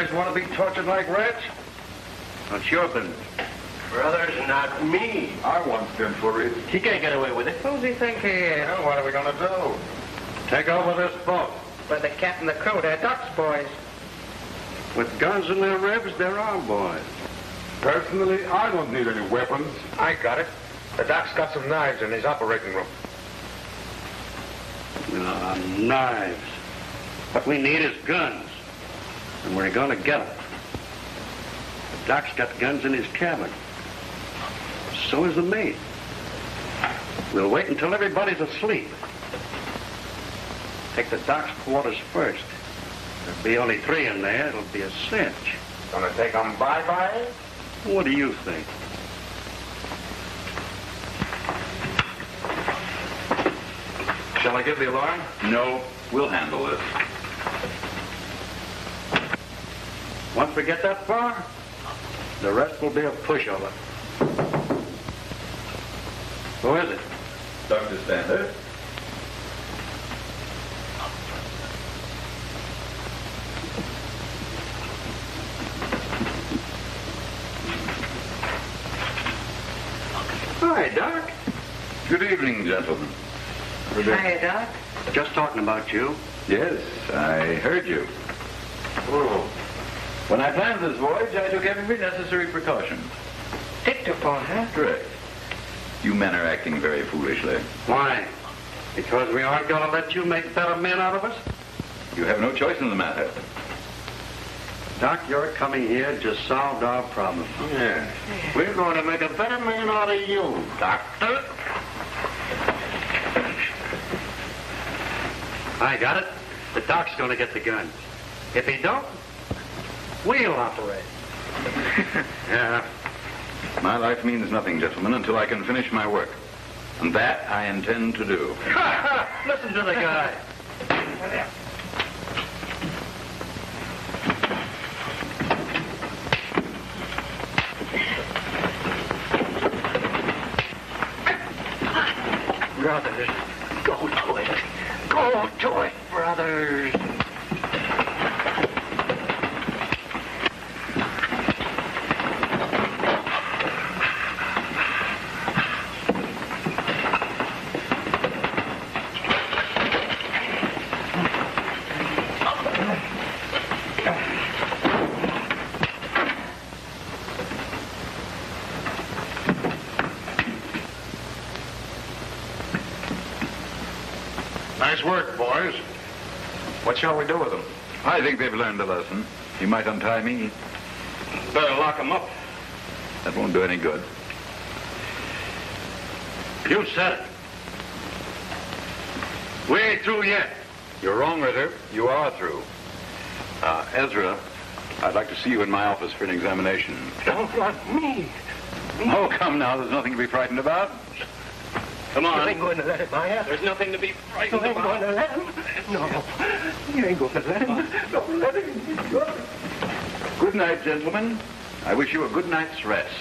guys want to be tortured like rats? That's your business. Brothers, not me. I once did for it. He can't get away with it. Who's he think he is? Well, what are we going to do? Take over this boat. But the captain and the crew, they're ducks, boys. With guns in their ribs, they're our boys. Personally, I don't need any weapons. I got it. The doc's got some knives in his operating room. Knives. What we need is guns. And we're going to get them. The doc's got guns in his cabin. So is the mate. We'll wait until everybody's asleep. Take the doc's quarters first. There'll be only three in there. It'll be a cinch. Gonna take them bye-bye? What do you think? Shall I give the alarm? No, we'll handle this. Once we get that far, the rest will be a pushover. Who is it? Dr. Standard. Hi, Doc. Good evening, gentlemen. Hi, Doc. Just talking about you. Yes, I heard you. Oh. When I planned this voyage, I took every necessary precaution. Dictaphone, huh? Correct. You men are acting very foolishly. Why? Because we aren't going to let you make better men out of us? You have no choice in the matter. Doc, you're coming here to solve our problem. Yeah. We're going to make a better man out of you, Doctor. I got it. The doc's going to get the guns. If he don't, we'll operate. Yeah. My life means nothing, gentlemen, until I can finish my work. And that I intend to do. Listen to the guy. Brothers, go to it. Go to it, brothers. What shall we do with them? I think they've learned a lesson. You might untie me. Better lock them up. That won't do any good. You said it. We ain't through yet. You're wrong, Ritter. You are through. Ezra, I'd like to see you in my office for an examination. Don't want me. Oh, come now. There's nothing to be frightened about. Come on. You ain't going to let him, are you? There's nothing to be frightened about. You ain't going to let him? No. You ain't going to let him. Don't let him. Good night, gentlemen. I wish you a good night's rest.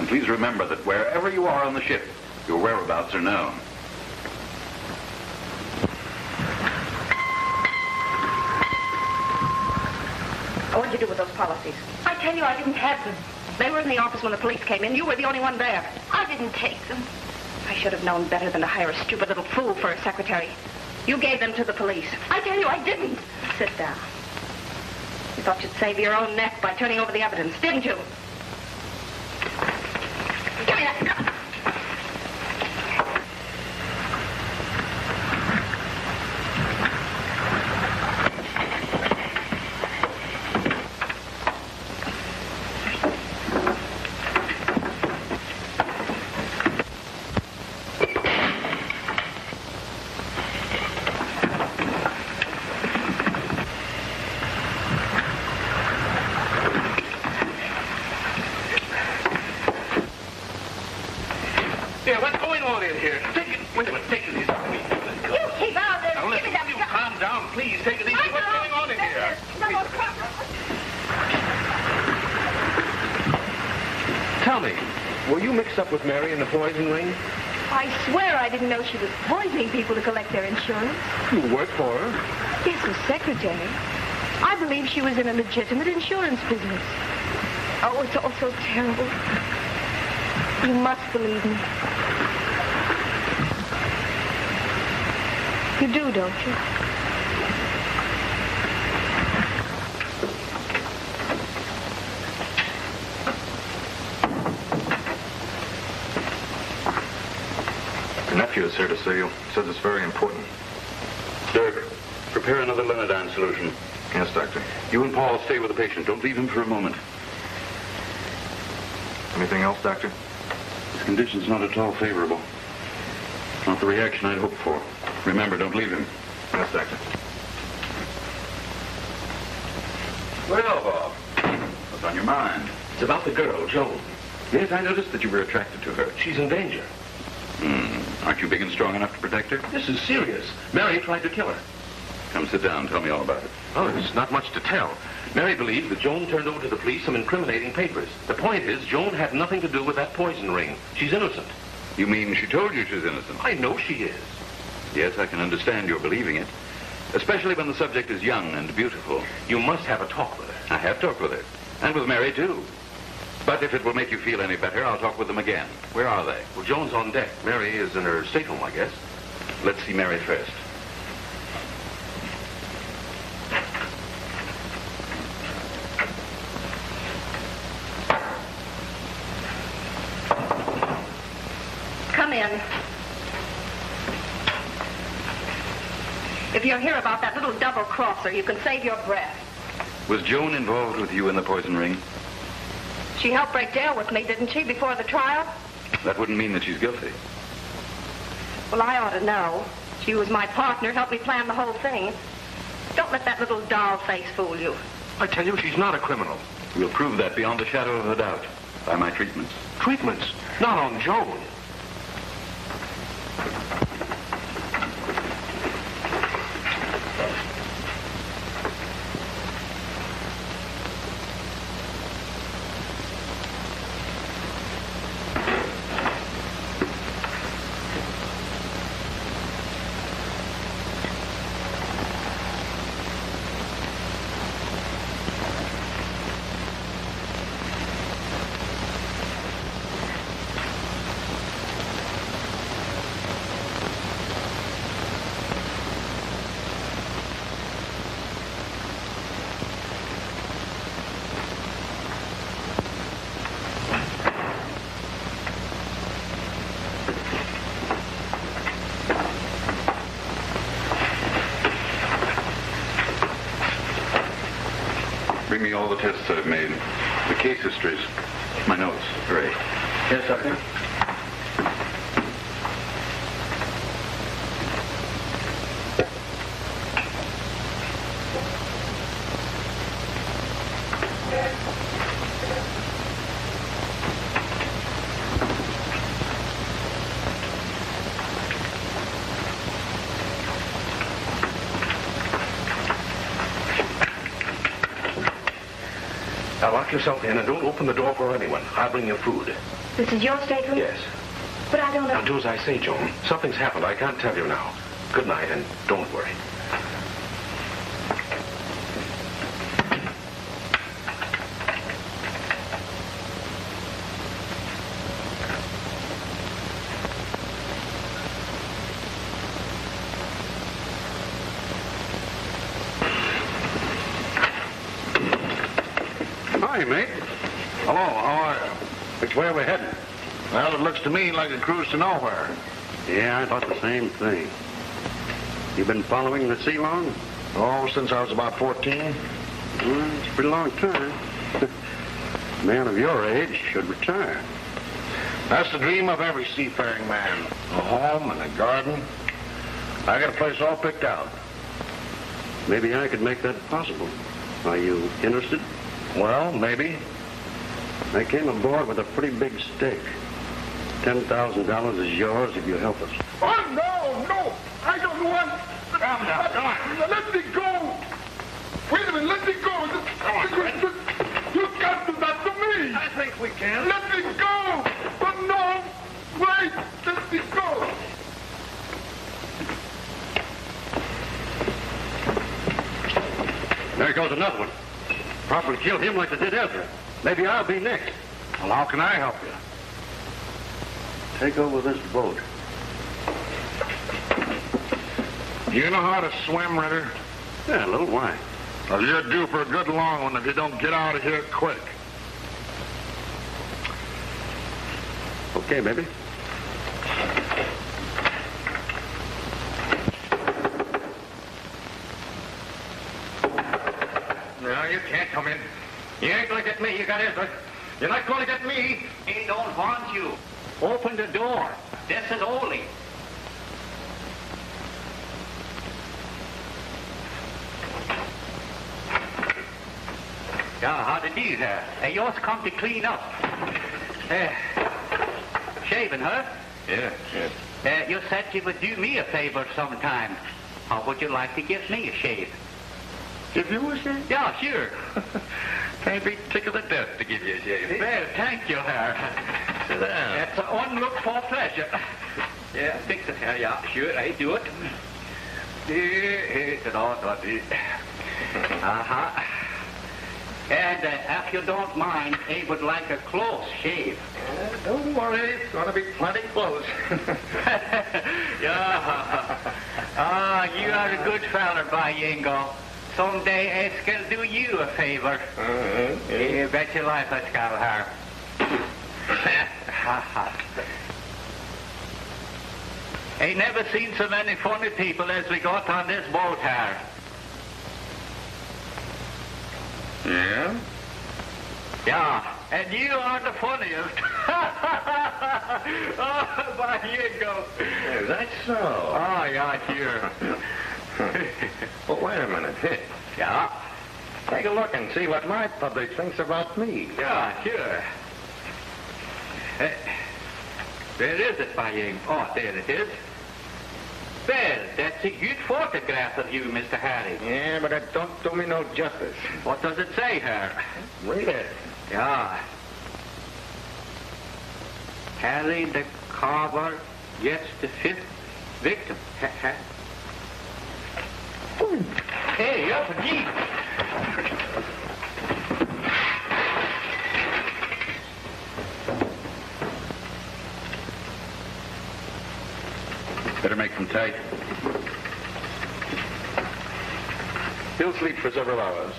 And please remember that wherever you are on the ship, your whereabouts are known. What did you do with those policies? I tell you, I didn't have them. They were in the office when the police came in. You were the only one there. I didn't take them. I should have known better than to hire a stupid little fool for a secretary. You gave them to the police. I tell you, I didn't. Sit down. You thought you'd save your own neck by turning over the evidence, didn't you? Give me that cup. Poison ring? I swear I didn't know she was poisoning people to collect their insurance. You work for her? Yes, her secretary. I believe she was in a legitimate insurance business. Oh, it's all so terrible. You must believe me. You do, don't you? The nephew is here to see you. Says it's very important. Dirk, prepare another Lenodine solution. Yes, Doctor. You and Paul stay with the patient. Don't leave him for a moment. Anything else, Doctor? His condition's not at all favorable. Not the reaction I'd hoped for. Remember, don't leave him. Yes, Doctor. Well, Bob, what's on your mind? It's about the girl, Joan. Yes, I noticed that you were attracted to her. She's in danger. Aren't you big and strong enough to protect her? This is serious. Mary tried to kill her. Come sit down. Tell me all about it. Oh, there's not much to tell. Mary believed that Joan turned over to the police some incriminating papers. The point is, Joan had nothing to do with that poison ring. She's innocent. You mean she told you she's innocent? I know she is. Yes, I can understand your believing it, especially when the subject is young and beautiful. You must have a talk with her. I have talked with her, and with Mary, too. But if it will make you feel any better, I'll talk with them again. Where are they? Well, Joan's on deck. Mary is in her stateroom, I guess. Let's see Mary first. If you're here about that little double-crosser, you can save your breath. Was Joan involved with you in the poison ring? She helped break jail with me, didn't she, before the trial? That wouldn't mean that she's guilty. Well, I ought to know. She was my partner, helped me plan the whole thing. Don't let that little doll face fool you. I tell you, she's not a criminal. We'll prove that beyond a shadow of a doubt by my treatments. Treatments? Not on Joan. Bring me all the tests that I've made, the case histories, my notes. Great. Yes, Doctor. Yourself in and don't open the door for anyone. I'll bring you food. This is your stateroom? Yes. But I don't know. Now do as I say, Joan. Something's happened. I can't tell you now. Good night, and don't worry. To me like a cruise to nowhere. Yeah, I thought the same thing. You've been following the sea long? Oh, since I was about 14. Well, it's a pretty long time. A man of your age should retire. That's the dream of every seafaring man. A home and a garden. I got a place all picked out. Maybe I could make that possible. Are you interested? Well, maybe. I came aboard with a pretty big stake. $10,000 is yours if you help us. Oh, no, no. I don't want... Calm down. Let me go. Wait a minute. Let me go. Come on, you can't do that to me. I think we can. Let me go. But no. Wait. Let me go. There goes with another one. Probably kill him like they did Ezra. Maybe I'll be next. Well, how can I help you? Take over this boat. You know how to swim, Ritter? Yeah, a little while. Well, you're due for a good long one if you don't get out of here quick. Okay, baby. No, you can't come in. You ain't gonna get me. You got Ezra. You're not gonna get me. He don't want you. Open the door. That's it only. Yeah, how did these there? Hey, yours come to clean up. Shaving, huh? Yeah, yes. You said you would do me a favor sometime. How would you like to give me a shave? If you wish it? Yeah, sure. Can't be tickled to death to give you a shave. Well, thank you, Harry. Sit down. It's an unlooked-for pleasure. Yeah, fix it, Harry. Yeah, sure, I do it. Uh-huh. And if you don't mind, I would like a close shave. Don't worry, it's going to be plenty close. Yeah. You are a good fella, by Yingo. Someday I shall do you a favor. You bet your life I shall, Harry. I never seen so many funny people as we got on this boat, Harry. Yeah? Yeah. And you are the funniest. Oh, by Yingo. Yeah, that's so. Oh, yeah, sure. Well, wait a minute. Hey. Yeah? Take a look and see what my public thinks about me. Yeah, sure. Hey. Where is it, by Yingo? Oh, there it is. Well, that's a huge photograph of you, Mr. Harry. Yeah, but that don't do me no justice. What does it say, Harry? Read it. Yeah. Harry the Carver gets the 5th victim. Hey, up a geek. Better make them tight. He'll sleep for several hours.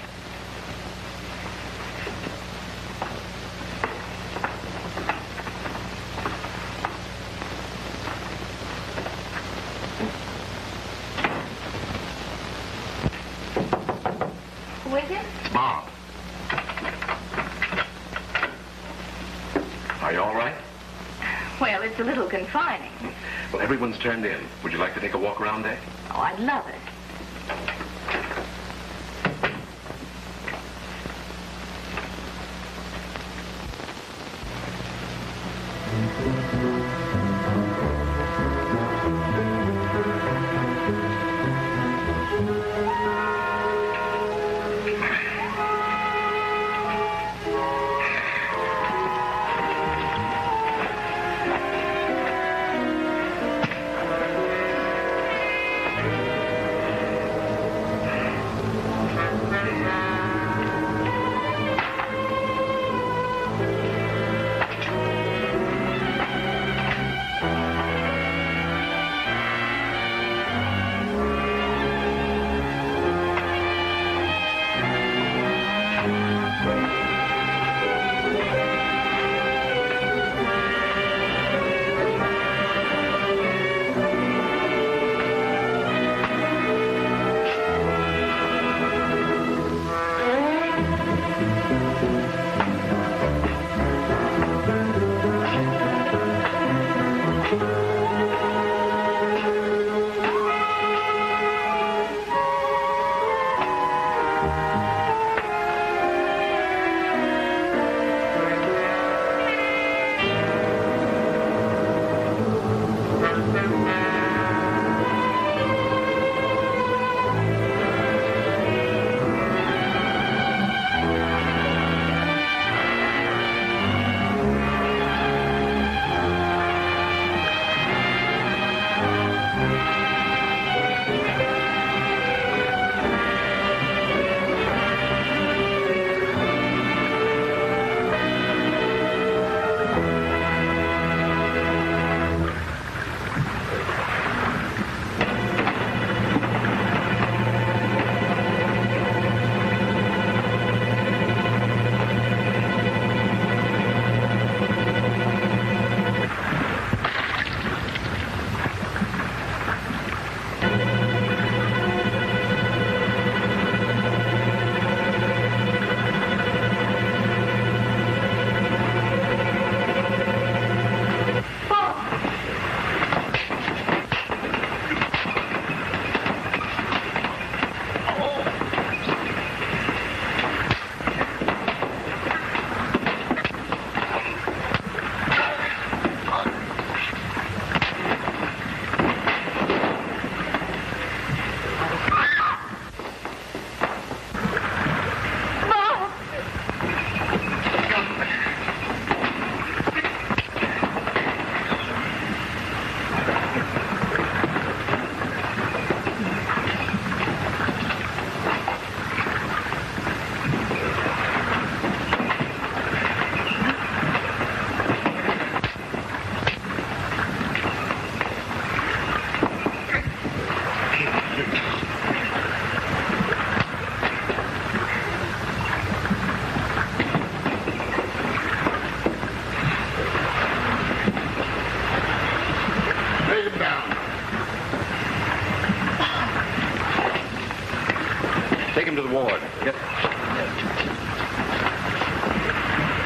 Who is it? It's Bob. Are you all right? Well, it's a little confining. Well, everyone's turned in. Would you like to take a walk around there? Oh, I'd love it.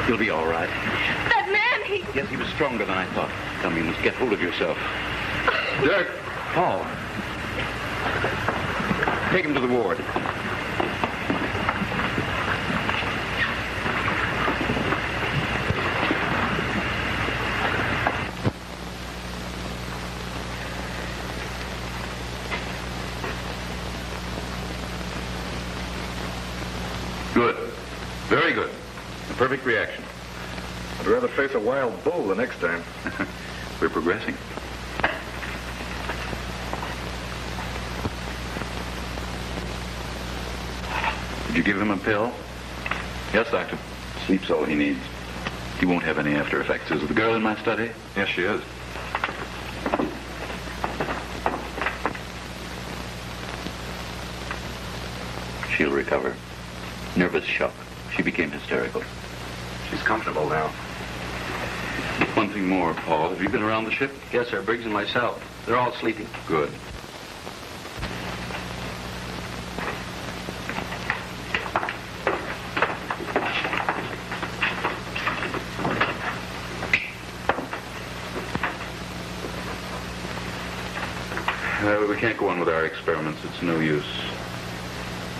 You'll be all right. That man, he... Yes, he was stronger than I thought. Tell me, you must get hold of yourself. Dirk! Paul. Take him to the ward. Perfect reaction. I'd rather face a wild bull the next time. We're progressing. Did you give him a pill? Yes, doctor. Sleep's all he needs. He won't have any after effects. Is the girl in my study? Yes, she is. She'll recover. Nervous shock. She became hysterical. She's comfortable now. One thing more, Paul. Have you been around the ship? Yes, sir. Briggs and myself. They're all sleeping. Good. We can't go on with our experiments. It's no use.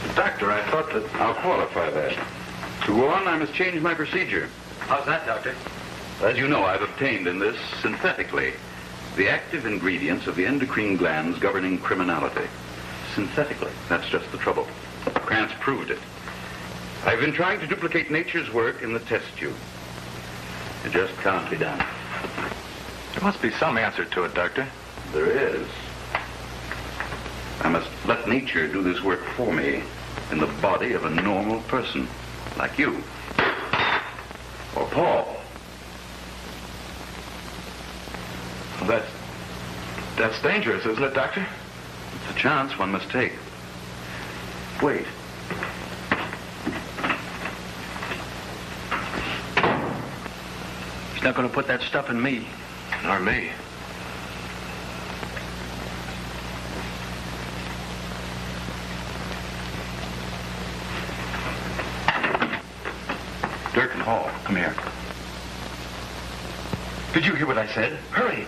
But doctor, I thought that... I'll qualify that. To go on, I must change my procedure. How's that, doctor? As you know, I've obtained in this, synthetically, the active ingredients of the endocrine glands governing criminality. Synthetically, that's just the trouble. Krantz proved it. I've been trying to duplicate nature's work in the test tube. It just can't be done. There must be some answer to it, doctor. There is. I must let nature do this work for me in the body of a normal person. Like you. Or Paul. Well, that's dangerous, isn't it, Doctor? It's a chance one must take. Wait. He's not going to put that stuff in me. Nor me. Hall, come here. Did you hear what I said? Hurry!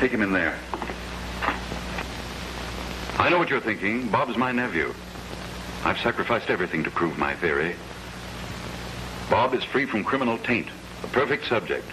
Take him in there. I know what you're thinking. Bob's my nephew. I've sacrificed everything to prove my theory. Bob is free from criminal taint. The perfect subject.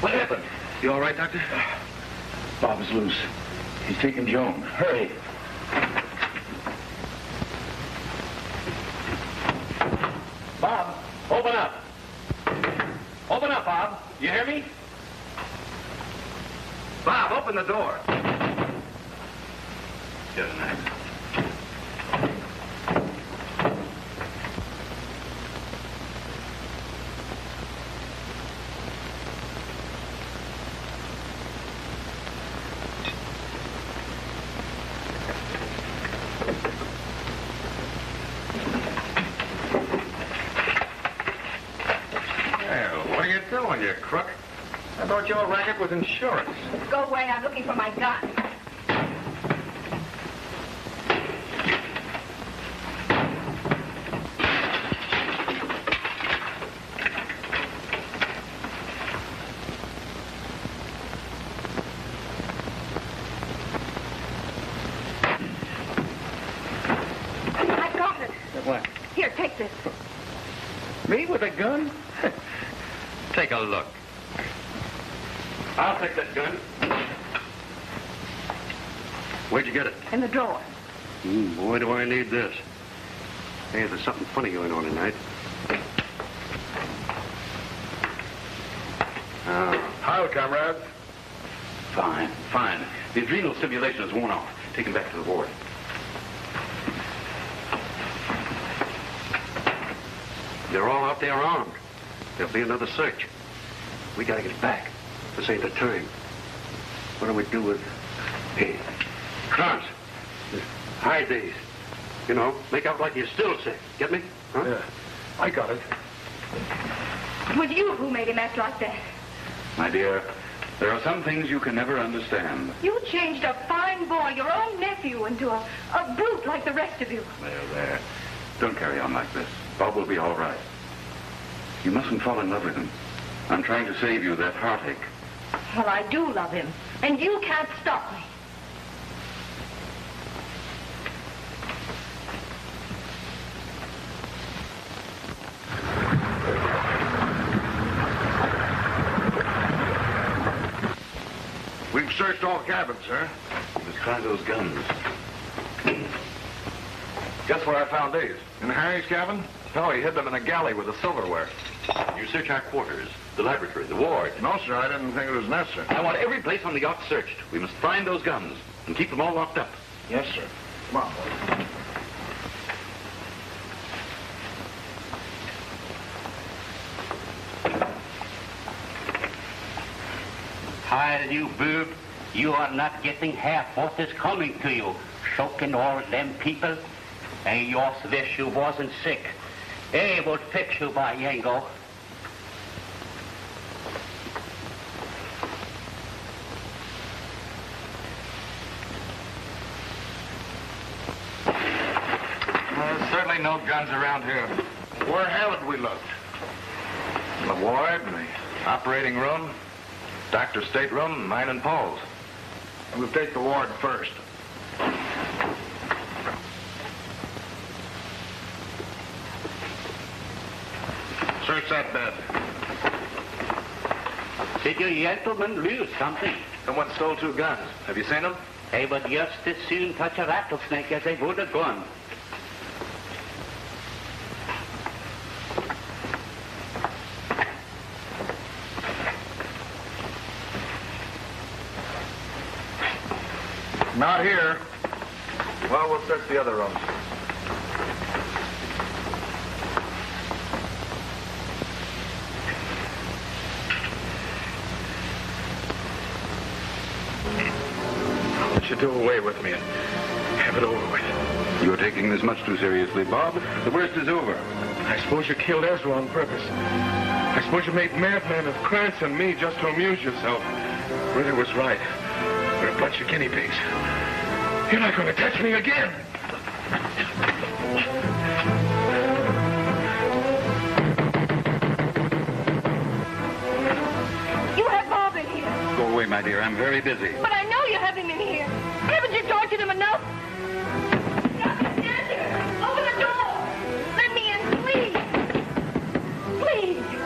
What happened? You all right, Doctor? Bob is loose. He's taking Joan. Hurry. Bob, open up. Open up, Bob. You hear me? Bob, open the door. Good night. Your racket was insurance. Go away. I'm looking for my gun. I got it. What? Here, take this. Me with a gun? Take a look. I'll take that gun. Where'd you get it? In the drawer. Boy, do I need this. Hey, there's something funny going on tonight. How, comrades? Fine, fine. The adrenal stimulation is worn off. Take him back to the ward. They're all out there armed. There'll be another search. We gotta get back. This ain't the time. What do we do with... Hey, Krantz, hide these. You know, make out like you're still sick. Get me? Huh? Yeah, I got it. It was you who made him act like that. My dear, there are some things you can never understand. You changed a fine boy, your own nephew, into a brute like the rest of you. There, there. Don't carry on like this. Bob will be all right. You mustn't fall in love with him. I'm trying to save you that heartache. Well, I do love him, and you can't stop me. We've searched all cabins, sir. Let's try those guns. Guess where I found these? In Harry's cabin? No, he hid them in a galley with the silverware. You search our quarters, the laboratory, the ward. No, sir, I didn't think it was necessary. I want every place on the yacht searched. We must find those guns and keep them all locked up. Yes, sir. Come on, boys. Hide, you boob. You are not getting half what is coming to you. Shocking all them people. And yours wish you wasn't sick. They would fix you by Yango. There's certainly no guns around here. Where haven't we looked? In the ward, in the operating room, doctor's stateroom, mine and Paul's. We'll take the ward first. Search that bed. Did you gentlemen lose something? Someone stole two guns. Have you seen them? They would just as soon touch a rattlesnake as they would a gun. Not here. Well, we'll search the other rooms. Do away with me and have it over with. You're taking this much too seriously, Bob. The worst is over. I suppose you killed Ezra on purpose. I suppose you made madmen of Krantz and me just to amuse yourself. Ritter was right. We're a bunch of guinea pigs. You're not going to touch me again. You have Bob in here. Go away, my dear. I'm very busy. But I know you have him in here. Haven't you tortured him enough? Dr. Standard, open the door. Let me in, please. Please.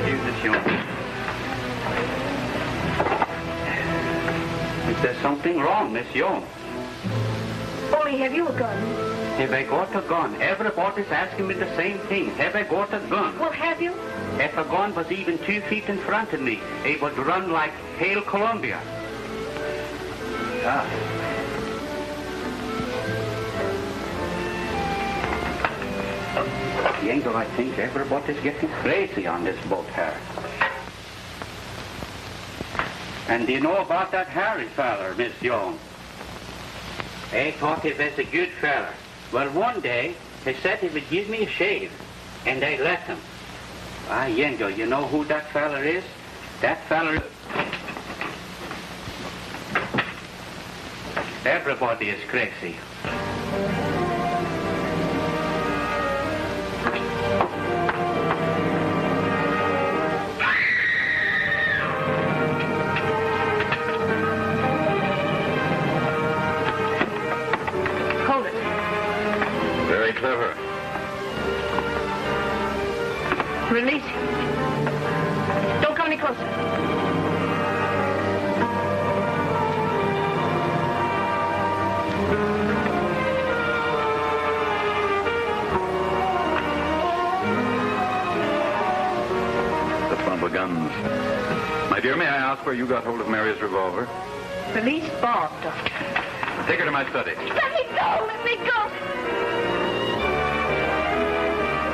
delusion. There's something wrong, Miss Young. Only have you a gun? Have I got a gun? Everybody's asking me the same thing. Have I got a gun? Well, have you? If a gun was even 2 feet in front of me, it would run like Hail Columbia. Ah. Yango, I think everybody's getting crazy on this boat, Harry. And do you know about that Harry feller, Miss Young? I thought he was a good feller. Well, one day, he said he would give me a shave, and I let him. Ah, Yengo, you know who that fella is? That fella... Everybody is crazy. You got hold of Mary's revolver? Release Bob, Doctor. Take her to my study. Let me go! Let me go!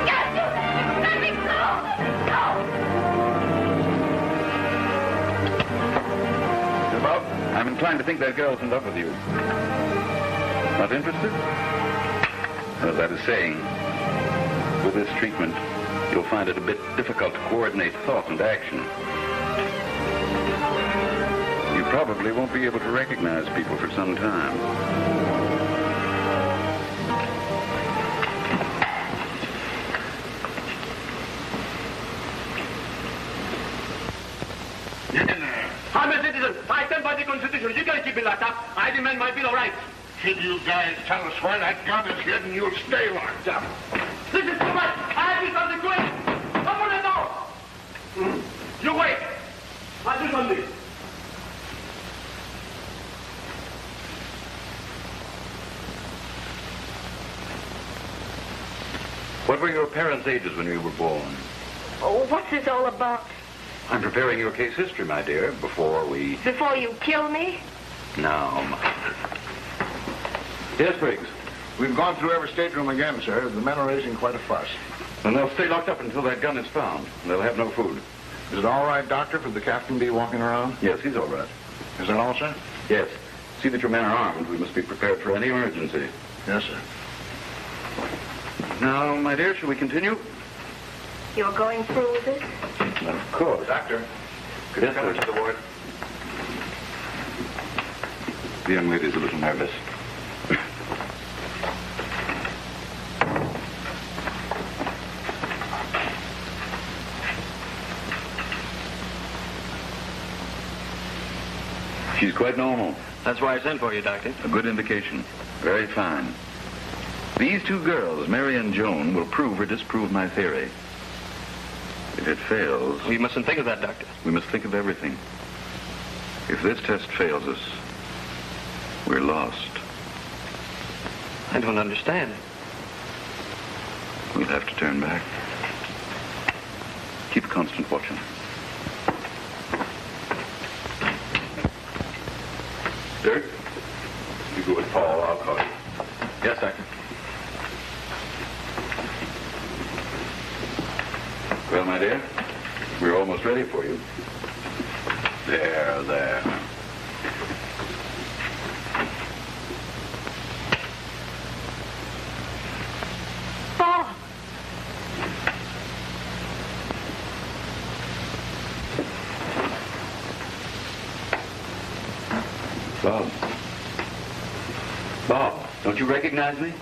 Can't do that! Let me go! Let me go! Bob, I'm inclined to think that girl's in love with you. Not interested? Well, that is saying, with this treatment, you'll find it a bit difficult to coordinate thought and action. Probably won't be able to recognize people for some time. I'm a citizen. I stand by the Constitution. You can't keep me locked up. I demand my Bill of Rights. Can you guys tell us where that gun is hidden? You'll stay locked up. This is too much. I have to stop the grave. Open the door. You wait. I'll do something. What were your parents' ages when you were born? Oh, what's this all about? I'm preparing your case history, my dear, before we... Before you kill me? No, mother. Yes, Briggs? We've gone through every stateroom again, sir. The men are raising quite a fuss. And they'll stay locked up until that gun is found. They'll have no food. Is it all right, Doctor, for the captain to be walking around? Yes, he's all right. Is that all, sir? Yes. See that your men are armed. We must be prepared for any emergency. Yes, sir. Now, my dear, shall we continue? You're going through with it? Of course. Doctor, could you come into the ward? The young lady's a little nervous. She's quite normal. That's why I sent for you, Doctor. A good indication. Very fine. These two girls, Mary and Joan, will prove or disprove my theory. If it fails... We mustn't think of that, Doctor. We must think of everything. If this test fails us, we're lost. I don't understand. We'll have to turn back. Keep constant watching. Dirk, you go with Paul, I'll call you. Yes, Doctor. Well, my dear, we're almost ready for you. There, there. Bob! Bob. Bob, don't you recognize me?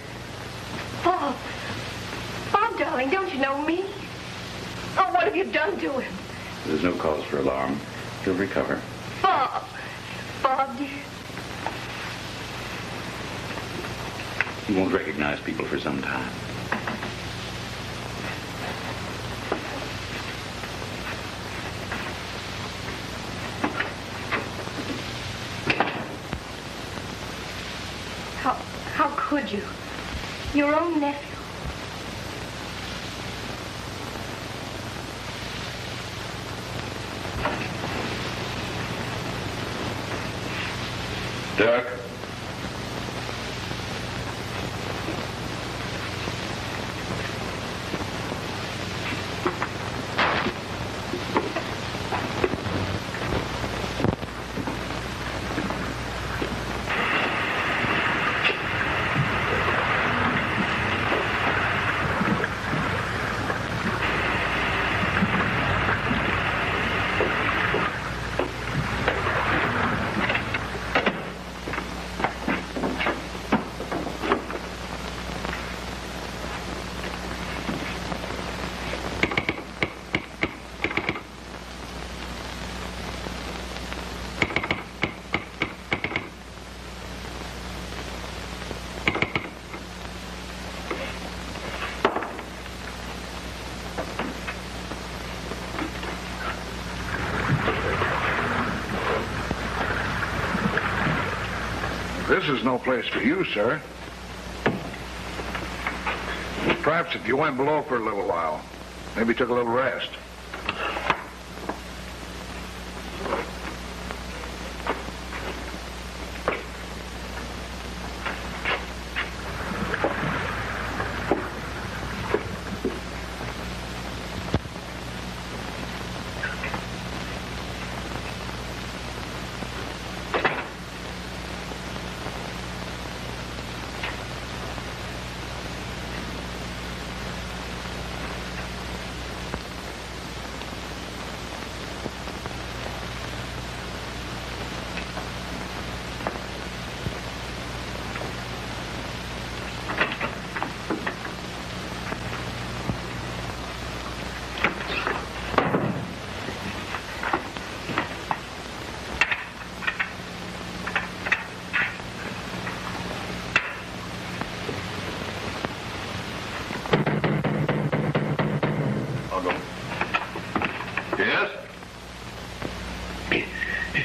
Bob. Bob, darling, don't you know me? Oh, what have you done to him? There's no cause for alarm. He'll recover. Bob! Bob, dear. He won't recognize people for some time. murdered you, your own nephew. Derek. This is no place for you, sir. Perhaps if you went below for a little while, maybe took a little rest.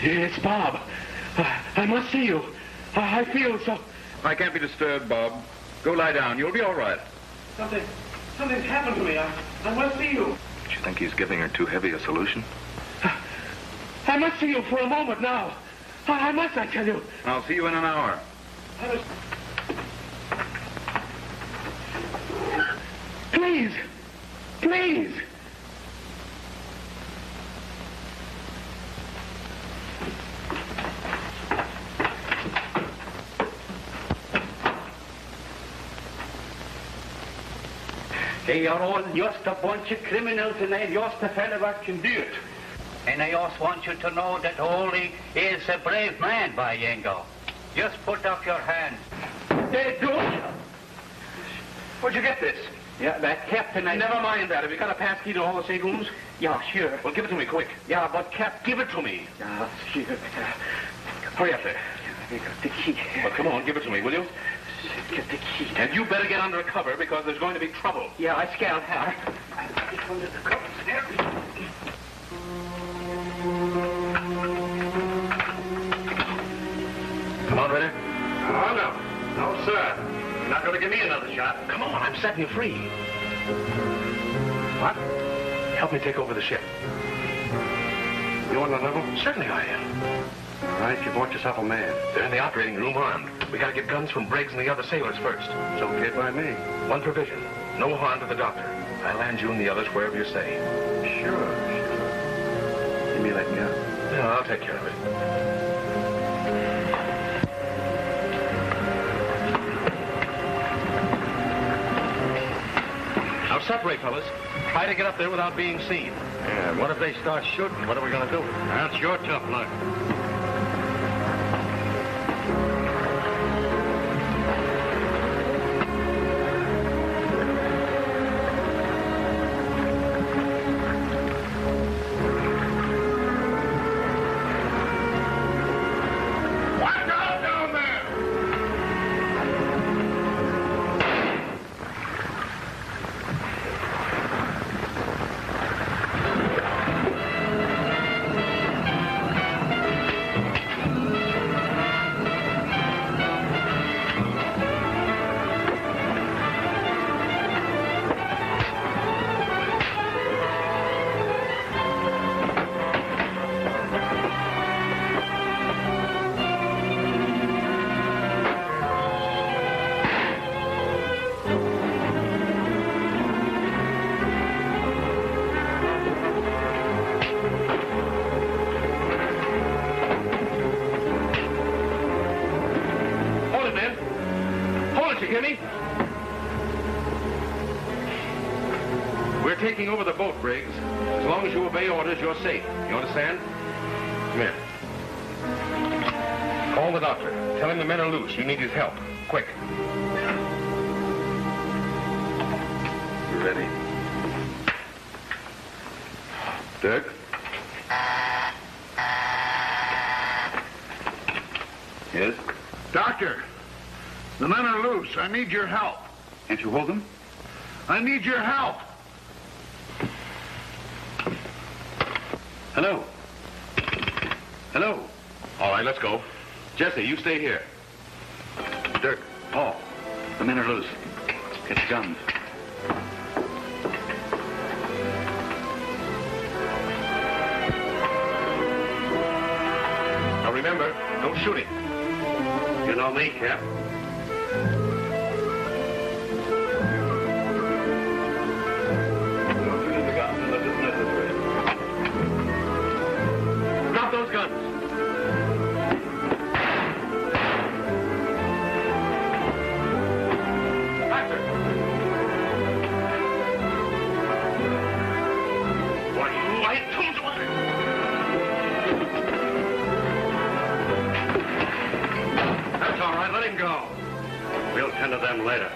It's Bob. I must see you. I feel so... I can't be disturbed, Bob. Go lie down. You'll be all right. Something's happened to me. I must see you. Do you think he's giving her too heavy a solution? I must see you for a moment now. I must, I tell you. I'll see you in an hour. Please. Please. They are all just a bunch of criminals, and they're just a fellow that can do it. And I just want you to know that Ole is a brave man, by Yango. Just put up your hands. They do it. Where'd you get this? Yeah, that captain, Never mind that. Have you got a passkey to all the state rooms? Yeah, sure. Well, give it to me, quick. Yeah, but Cap, give it to me. Yeah, sure. Hurry up there. I got the key. Well, come on, give it to me, will you? Get the key. And you better get under cover because there's going to be trouble. Yeah, I scared her. I'll get under the cover, Snare. Come on, Ritter. Oh, no. No, sir. You're not going to give me another shot. Come on, I'm setting you free. What? Help me take over the ship. You on the level? Certainly I am. All right, you bought yourself a man. They're in the operating room armed. We gotta get guns from Briggs and the other sailors first. It's okay by me. One provision, no harm to the doctor. I land you and the others wherever you say. Sure, sure. You mean let me out? No, I'll take care of it. Now separate, fellas. Try to get up there without being seen. Yeah, what if they start shooting? What are we gonna do? That's your tough luck. taking over the boat, Briggs. As long as you obey orders, you're safe. You understand? Come here. Call the doctor. Tell him the men are loose. You need his help. Quick. You ready? Dirk? Yes? Doctor, the men are loose. I need your help. Can't you hold them? I need your help. Hello. Hello. All right, let's go. Jesse, you stay here. Dirk, Paul, the men are loose. Get the guns. Now remember, don't shoot him. You know me, Cap. Later.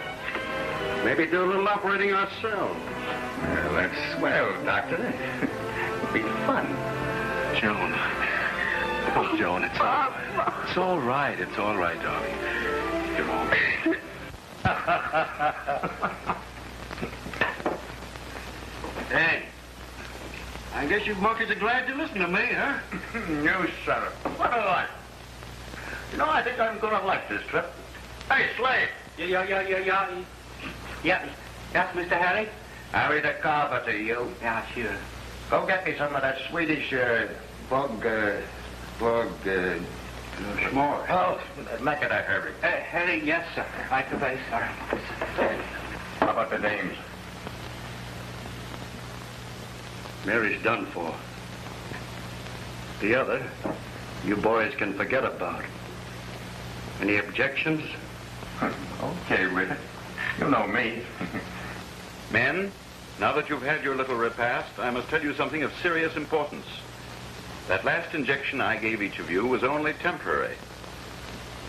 Maybe do a little operating ourselves. Well, that's swell, Doctor. It'll be fun. Joan. Oh, Joan, it's all right. It's all right. It's all right, darling. You're all right. Hey, I guess you monkeys are glad to listen to me, huh? No, sir. What a life. You know, I think I'm going to like this trip. Hey, Slade. Yeah. That's Mr. Harry? Harry the Carver to you. Yeah, sure. Go get me some of that Swedish s'more. Oh, make it a Harry. Harry, yes, sir. I could be, sir. How about the names? Mary's done for. The other, you boys can forget about. Any objections? Okay, Witt. You know me. Men, now that you've had your little repast, I must tell you something of serious importance. That last injection I gave each of you was only temporary.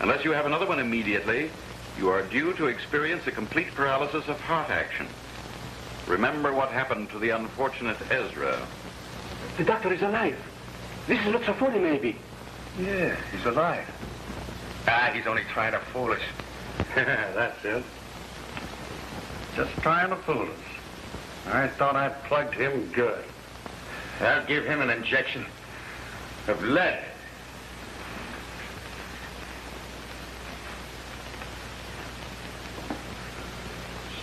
Unless you have another one immediately, you are due to experience a complete paralysis of heart action. Remember what happened to the unfortunate Ezra. The doctor is alive. This is not so funny, maybe. Yeah, he's alive. Ah, he's only trying to fool us. That's it. Just trying to fool us. I thought I'd plugged him good. I'll give him an injection of lead.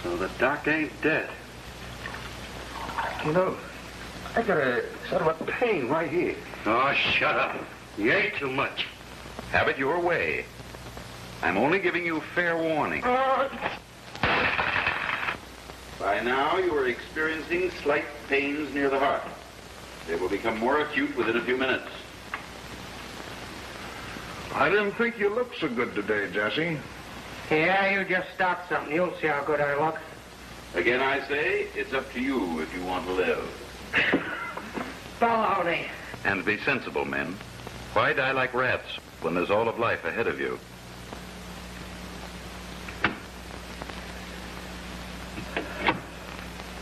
So the doc ain't dead. You know, I got a sort of a pain right here. Oh, shut up. You ate too much. Have it your way. I'm only giving you fair warning. By now, you are experiencing slight pains near the heart. They will become more acute within a few minutes. I didn't think you looked so good today, Jesse. Yeah, you just start something. You'll see how good I look. Again, I say, it's up to you if you want to live. Follow me. And be sensible, men. Why die like rats when there's all of life ahead of you?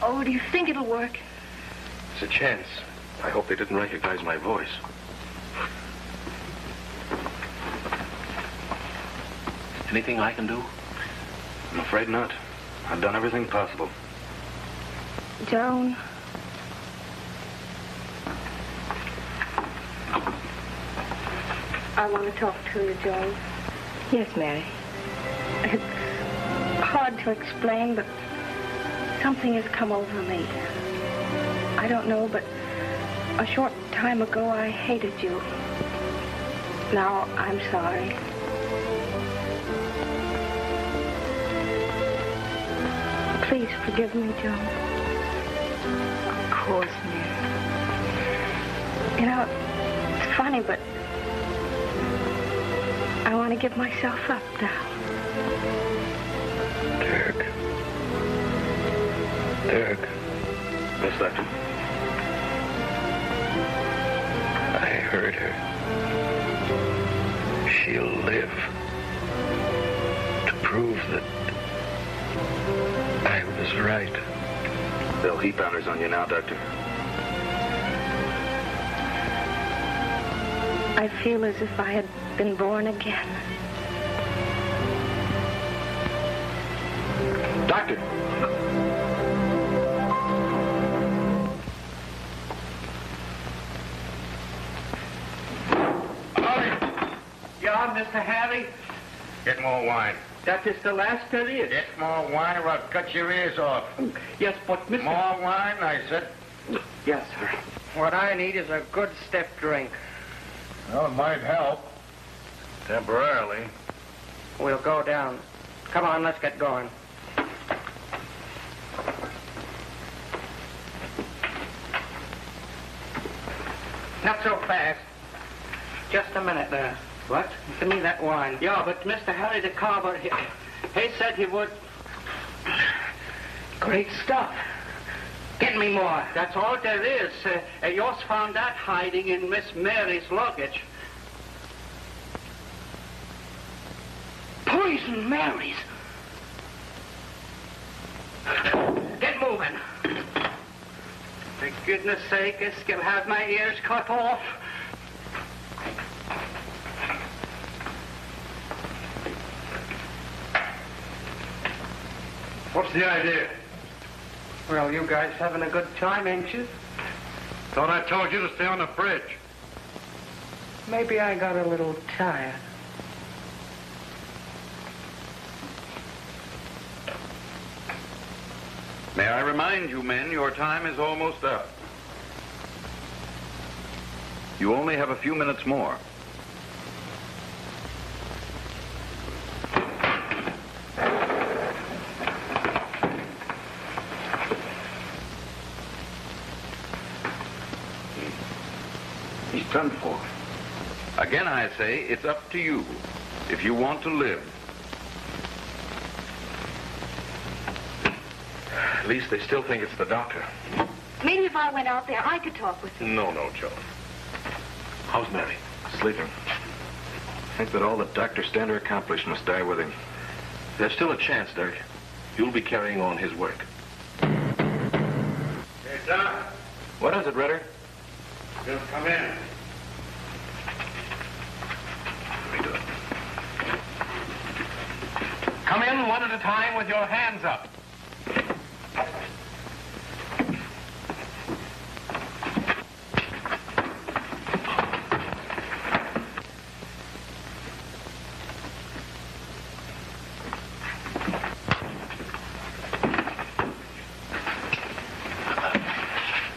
Oh, do you think it'll work? It's a chance. I hope they didn't recognize my voice. Anything I can do? I'm afraid not. I've done everything possible. Joan. I want to talk to you, Joan. Yes, Mary. It's hard to explain, but... something has come over me. I don't know, but a short time ago, I hated you. Now, I'm sorry. Please forgive me, Joan. Of course, Mary. You know, it's funny, but I want to give myself up now. Dirk. Miss Lefton? I heard her. She'll live to prove that I was right. They'll heap hours on you now, Doctor. I feel as if I had been born again. Doctor! John, Mr. Harry? Get more wine. That is the last there is. Get more wine or I'll cut your ears off. Yes, but Mr. More wine, I said. Yes, sir. What I need is a good step drink. Well, it might help. Temporarily. We'll go down. Come on, let's get going. Not so fast. Just a minute there. What? Give me that wine. Yeah, but Mr. Harry the Carver, he said he would... Great stuff. Get me more. That's all there is. Yours found that hiding in Miss Mary's luggage. Poison Mary's? Get moving. For goodness sake, this can have my ears cut off. What's the idea? Well, you guys having a good time, ain't you? Thought I told you to stay on the bridge. Maybe I got a little tired. May I remind you, men, your time is almost up. You only have a few minutes more. He's done for. Again, I say, it's up to you if you want to live. At least they still think it's the doctor. Maybe if I went out there, I could talk with him. No, Joan. How's Mary? Sleeping. I think that all that Dr. Standard accomplished must die with him. There's still a chance, Dirk. You'll be carrying on his work. Hey, Doc. What is it, Ritter? Just come in. Let me do it. Come in one at a time with your hands up.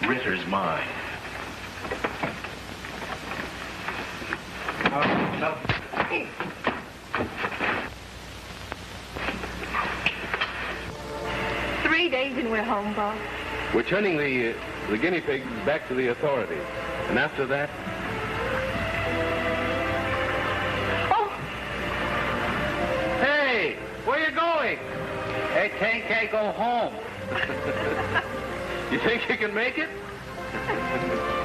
Ritter's mine. We're turning the guinea pig back to the authorities, and after that... Oh! Hey, where you going? Hey, take a go home. You think you can make it?